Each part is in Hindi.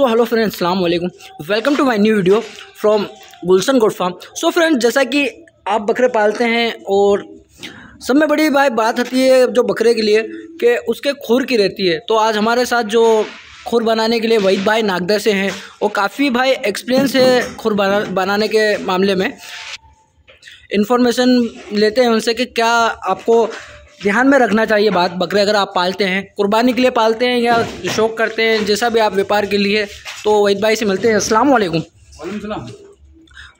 सो हेलो फ्रेंड्स, अस्सलाम वालेकुम, welcome to my new video from Gulshan goat farm. So friends, जैसा कि आप बकरे पालते हैं और सब में बड़ी भाई बात होती है जो बकरे के लिए कि उसके खुर की रहती है। तो आज हमारे साथ जो खुर बनाने के लिए वहीद भाई नागदा से हैं और काफ़ी भाई एक्सपीरियंस है खुर बनाने के मामले में। इन्फॉर्मेशन लेते हैं उनसे कि क्या आपको ध्यान में रखना चाहिए बात, बकरे अगर आप पालते हैं, कुर्बानी के लिए पालते हैं या शौक करते हैं, जैसा भी आप व्यापार के लिए। तो वहीद भाई से मिलते हैं। अस्सलाम वालेकुम। वालेकुम सलाम।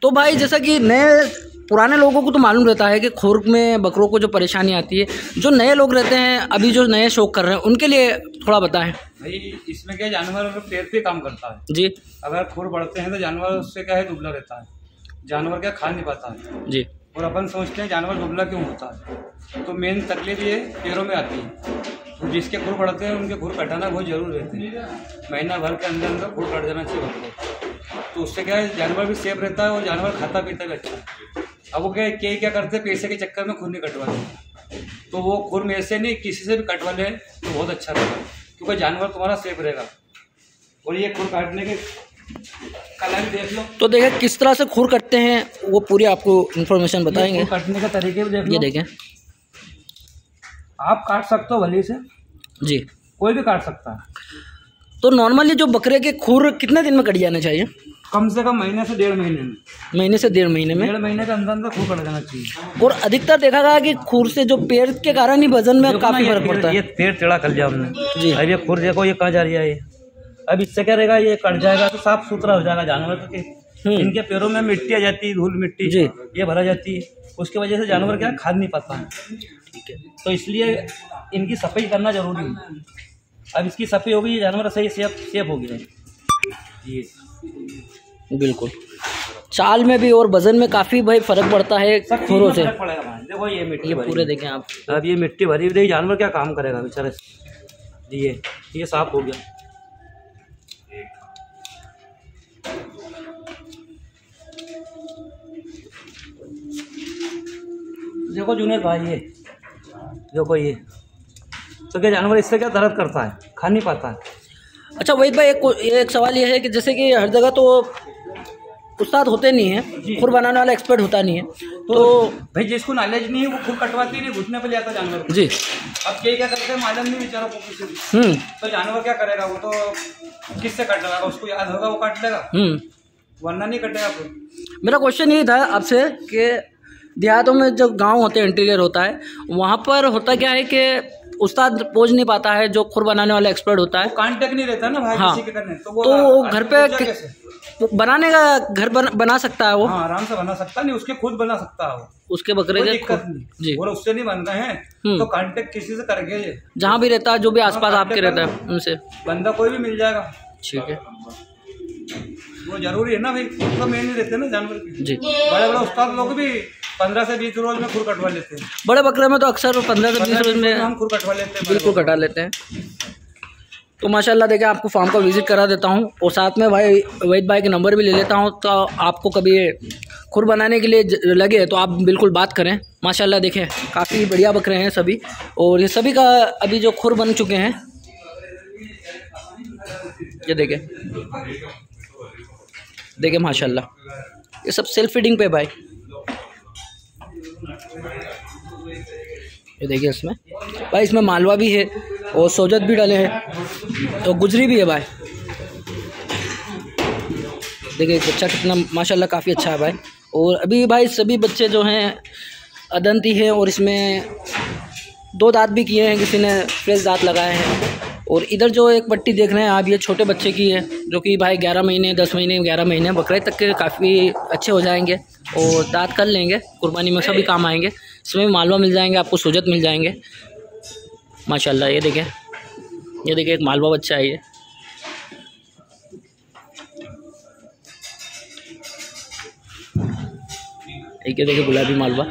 तो भाई, जैसा कि नए पुराने लोगों को तो मालूम रहता है कि खुर में बकरों को जो परेशानी आती है, जो नए लोग रहते हैं अभी जो नए शौक कर रहे हैं उनके लिए थोड़ा बताएं। भाई, इसमें क्या जानवर पेड़ पे काम करता है जी। अगर खुर बढ़ते हैं तो जानवर उससे क्या है, दुबला रहता है, जानवर क्या खा नहीं पाता है जी। और अपन सोचते हैं जानवर दुबला क्यों होता है, तो मेन तकलीफ ये पैरों में आती है। जिसके खुर पड़ते हैं उनके खुर कटाना बहुत जरूर रहते हैं, महीना भर के अंदर अंदर खुर कट जाना चाहिए उनको। तो उससे क्या है, जानवर भी सेफ रहता है और जानवर खाता पीता भी अच्छा है। अब वो क्या करते हैं, पैसे के चक्कर में खुर नहीं कटवाते, तो वो खुर में से नहीं किसी से भी कटवा लें तो बहुत अच्छा रहेगा, क्योंकि जानवर तुम्हारा सेफ रहेगा। और ये खुर काटने के कलर देख लो, तो देखें किस तरह से खुर कटते हैं, वो पूरी आपको इन्फॉर्मेशन बताएंगे। कटने का तरीके भी देख लो। ये देखें, आप काट सकते हो भली से जी, कोई भी काट सकता है। तो नॉर्मली जो बकरे के खुर कितने दिन में कट जाने चाहिए? कम से कम महीने से डेढ़ महीने में। महीने से डेढ़ महीने में, डेढ़ महीने के अंदर अंदर खुर कट जाना चाहिए। और अधिकतर देखा गया कि खुर से जो पेड़ के कारण ही वजन में काफी फर्क पड़ता है। ये पेड़ टेढ़ा कर लिया हमने जी। अब ये खुर देखो, ये कहाँ जा रही है। अब इससे क्या रहेगा, ये कट जाएगा तो साफ सुथरा हो जाएगा जानवर के। इनके पैरों में मिट्टी आ जाती है, धूल मिट्टी जी, ये भरा जाती है, उसकी वजह से जानवर क्या खा नहीं पाता है। ठीक है, तो इसलिए इनकी सफाई करना जरूरी है। अब इसकी सफाई होगी, ये जानवर सही सेफ हो गया जी। बिल्कुल, चाल में भी और वजन में काफ़ी भाई फर्क पड़ता है खुरों से। देखो ये मिट्टी पूरे देखें आप। अब ये मिट्टी भरी हुई, जानवर क्या काम करेगा बेचारे जी। ये साफ हो गया। देखो जुनेद भाई, ये देखो, ये तो क्या जानवर इससे क्या दर्द करता है, खा नहीं पाता है। अच्छा वहीद भाई, एक सवाल ये है कि जैसे कि हर जगह तो उस्ताद होते नहीं है, खुर बनाने वाला एक्सपर्ट होता नहीं है, तो भाई जिसको नॉलेज नहीं है वो खुर कटवाती नहीं, घुटने पर ले आता जानवर जी। अब क्या करते हैं, मालूम नहीं बेचारा को किसी, तो जानवर क्या करेगा, वो तो किससे कट लगाएगा, उसको याद होगा वो काट लेगा, वरना नहीं कटेगा। मेरा क्वेश्चन ये था आपसे कि देहातों में जो गांव होते हैं, इंटीरियर होता है, वहाँ पर होता क्या है कि उस्ताद पहुँच नहीं पाता है, जो खुर बनाने वाला एक्सपर्ट होता है, कांटेक्ट नहीं रहता ना भाई। हाँ, किसी के करने तो वो घर पे बनाने का घर बना सकता है वो। हाँ, आराम से बना सकता, नहीं उसके खुद बना सकता है उसके बकरे जी। और उससे नहीं बनता है तो कांटेक्ट किसी से करके, जहाँ भी रहता है, जो भी आसपास आपके रहता है उनसे बंदा कोई भी मिल जाएगा। ठीक है, वो जरूरी है ना भाई, तो मेन नहीं रहते ना जानवर जी। बड़े बड़े उस्ताद लोग भी 15 से 20 रोज में खुर कटवा लेते हैं। बड़े बकरे में तो अक्सर 15 से 20 रोज में हम खुर कटवा लेते हैं, बिल्कुल कटा लेते हैं। तो माशाल्लाह देखिए, आपको फार्म का विजिट करा देता हूँ और साथ में भाई वहीद भाई के नंबर भी ले लेता हूँ, तो आपको कभी खुर बनाने के लिए लगे तो आप बिल्कुल बात करें। माशाल्लाह देखें, काफ़ी बढ़िया बकरे हैं सभी, और ये सभी का अभी जो खुर बन चुके हैं, ये देखें माशाल्लाह, ये सब सेल्फ फीडिंग पे भाई। ये देखिए, इसमें भाई इसमें मालवा भी है और सोजत भी डाले हैं, तो गुजरी भी है भाई। देखिए बच्चा कितना माशाल्लाह काफ़ी अच्छा है भाई। और अभी भाई सभी बच्चे जो हैं अदंती हैं, और इसमें 2 दांत भी किए हैं, किसी ने फ्रेश दांत लगाए हैं। और इधर जो एक पट्टी देख रहे हैं आप, ये छोटे बच्चे की है, जो कि भाई 11 महीने, 10 महीने, 11 महीने बकरे तक के काफ़ी अच्छे हो जाएंगे और दांत कर लेंगे, कुर्बानी में सभी काम आएंगे। इसमें भी मालवा मिल जाएंगे आपको, सोजत मिल जाएंगे माशाल्लाह। ये देखें, ये देखें, एक मालवा बच्चा है ये। एक ये देखें गुलाबी मालवा।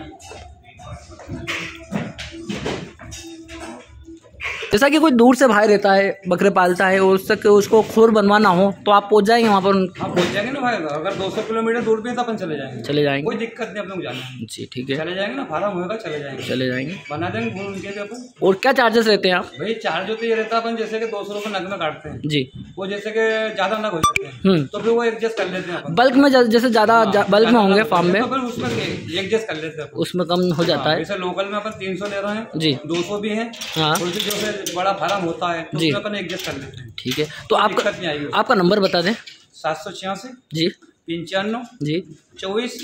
जैसा कि कोई दूर से भाई रहता है, बकरे पालता है, उसको खुर बनवाना हो तो आप पहुँच जाएंगे वहाँ पर? आप पहुँच जाएंगे ना भाई, अगर 200 किलोमीटर दूर भी है तो अपन चले जाएंगे, कोई दिक्कत नहीं, अपन जाना। जी ठीक है, चले जाएंगे ना, फार्म होगा, चले जाएंगे बना देंगे, घूम के अपन। और क्या चार्जेस रहते हैं आप? भाई चार्ज होते ये रहता है अपन जैसे कि 200 रुपये नग में काटते हैं जी, वो जैसे कि ज़्यादा नग हो जाते हैं तो फिर वो एडजस्ट कर लेते हैं बल्क में, जैसे ज़्यादा बल्क में होंगे फार्म में उसमें एडजस्ट कर लेते हैं, उसमें कम हो जाता है। जैसे लोकल में अपन 300 ले रहे हैं जी, 200 भी है, जो बड़ा फार्म होता है जी अपन एडजस्ट कर लेते हैं। ठीक है, तो आपका नंबर बता दें। 786 जी 95 जी 24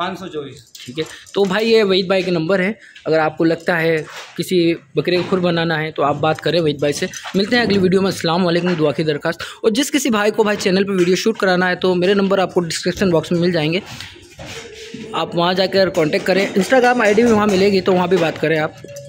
524। ठीक है, तो भाई ये वहीद भाई के नंबर है, अगर आपको लगता है किसी बकरे को खुर बनाना है तो आप बात करें वहीद भाई से। मिलते हैं अगली वीडियो में, अस्सलाम वालेकुम, दुआ की दरख्वास्त। और जिस किसी भाई को भाई चैनल पे वीडियो शूट कराना है तो मेरे नंबर आपको डिस्क्रिप्शन बॉक्स में मिल जाएंगे, आप वहाँ जाकर कॉन्टैक्ट करें, इंस्टाग्राम आई डी भी वहाँ मिलेगी तो वहाँ भी बात करें आप।